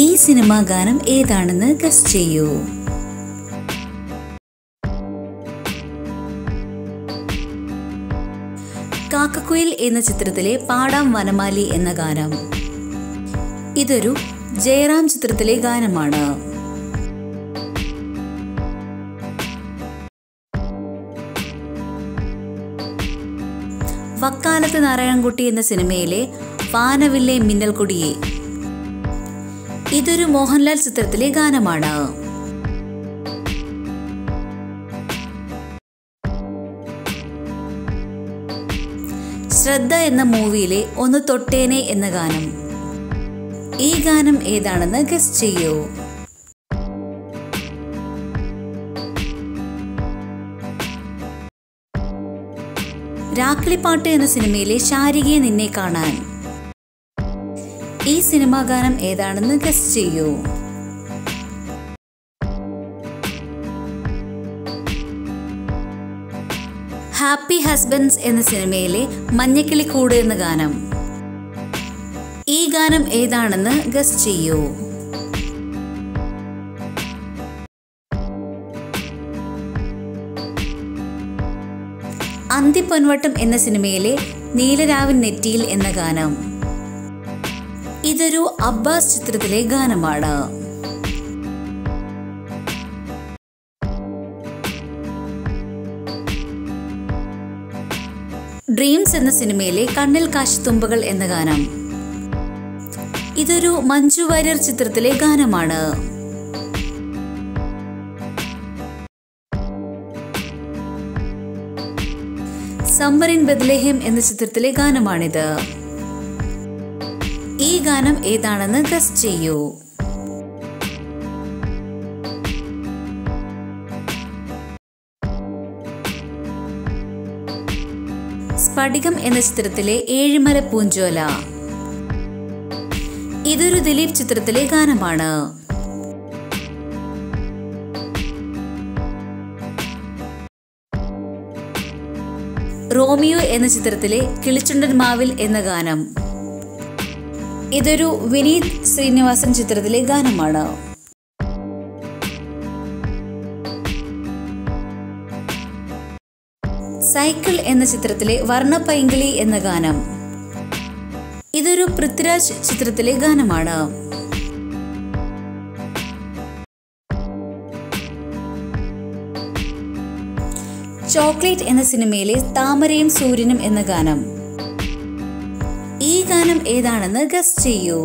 ഈ സിനിമാ ഗാനം ഏതാണെന്ന് ഗസ് ചെയ്യൂ. കാക്കക്കുയിൽ എന്ന ചിത്രത്തിലെ പാടാം വനമാലി എന്ന ഗാനം. ഇതൊരു ജയറാം ചിത്രത്തിലെ ഗാനമാണ്. വക്കാലത്ത് നാരായണൻകുട്ടി എന്ന സിനിമയിലെ വാനവില്ലേ മിന്നൽക്കൊടിയെ. ഇതൊരു മോഹൻലാൽ ചിത്രത്തിലെ ഗാനമാണ്. ശ്രദ്ധ എന്ന മൂവിയിലെ ഒന്ന് തൊട്ടേനെ എന്ന ഗാനം. ഈ ഗാനം ഏതാണെന്ന് ഗസ് ചെയ്യൂ. രാക്കിളിപ്പാട്ട് എന്ന സിനിമയിലെ ശാരികയെ നിന്നെ കാണാൻ. ഈ സിനിമാ ഗാനം ഏതാണെന്ന് ഗസ് ചെയ്യൂ. ഹാപ്പി ഹസ്ബൻഡ്സ് എന്ന സിനിമയിലെ മഞ്ഞക്കിളിക്കൂട് എന്ന ഗാനം. ഈ ഗാനം ഏതാണെന്ന് ഗസ് ചെയ്യൂ. അന്തിപ്പൊൻവട്ടം എന്ന സിനിമയിലെ നീലരാവിൻ നെറ്റിയിൽ എന്ന ഗാനം. ഇതൊരു അബ്ബാസ് ചിത്രത്തിലെ ഗാനമാണ്. ഡ്രീംസ് എന്ന സിനിമയിലെ കണ്ണിൽ കാശിത്തുമ്പകൾ എന്ന ഗാനം. ഇതൊരു മഞ്ജു വാര്യർ ചിത്രത്തിലെ ഗാനമാണ്. സമ്മർ ഇൻ ബെത്ലഹേം എന്ന ചിത്രത്തിലെ ഗാനമാണിത്. ഈ ഗാനം ഏതാണെന്ന് ഗസ് ചെയ്യൂ. സ്ഫടികം എന്ന ചിത്രത്തിലെ ഏഴിമല പൂഞ്ചോല. ഇതൊരു ദിലീപ് ചിത്രത്തിലെ ഗാനമാണ്. റോമിയോ എന്ന ചിത്രത്തിലെ കിളിച്ചുണ്ടൻ മാവിൽ എന്ന ഗാനം. ഇതൊരു വിനീത് ശ്രീനിവാസൻ ചിത്രത്തിലെ ഗാനമാണ്. സൈക്കിൾ എന്ന ചിത്രത്തിലെ വർണ്ണപ്പൈങ്കിളി എന്ന ഗാനം. ഇതൊരു പൃഥ്വിരാജ് ചിത്രത്തിലെ ഗാനമാണ്. ചോക്ലേറ്റ് എന്ന സിനിമയിലെ താമരയും സൂര്യനും എന്ന ഗാനം. ഈ ഗാനം ഏതാണെന്ന് ഗസ് ചെയ്യൂ.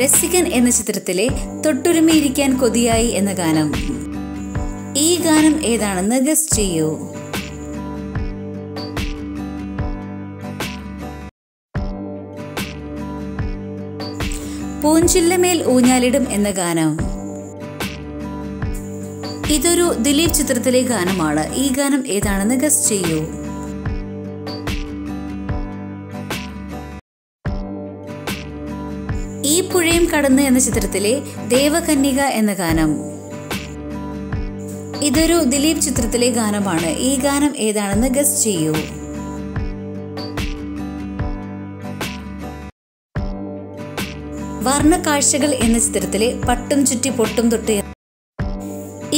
രസികൻ എന്ന ചിത്രത്തിലെ തൊട്ടുരുമിയിരിക്കാൻ കൊതിയായി എന്ന ഗാനം. ഈ ഗാനം ഏതാണെന്ന് ഗസ് ചെയ്യൂ. പൂഞ്ചില്ലമേൽ ഊഞ്ഞാലിടും എന്ന ഗാനം. ഇതൊരു ദിലീപ് ചിത്രത്തിലെ ഗാനമാണ്. ഈ ഗാനം ഏതാണെന്ന് ഗസ് ചെയ്യൂ. ഈ പുഴയും കടന്ന് എന്ന ചിത്രത്തിലെ ദേവകന്യക എന്ന ഗാനം. ഇതൊരു ദിലീപ് ചിത്രത്തിലെ ഗാനമാണ്. ഈ ഗാനം ഏതാണെന്ന് ഗസ് ചെയ്യൂ. വർണ്ണക്കാഴ്ചകൾ എന്ന ചിത്രത്തിലെ പട്ടും ചുറ്റി പൊട്ടും തൊട്ട്.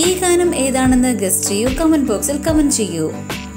ഈ ഗാനം ഏതാണെന്ന് ഗസ് ചെയ്യൂ. കമന്റ് ബോക്സിൽ കമന്റ് ചെയ്യൂ.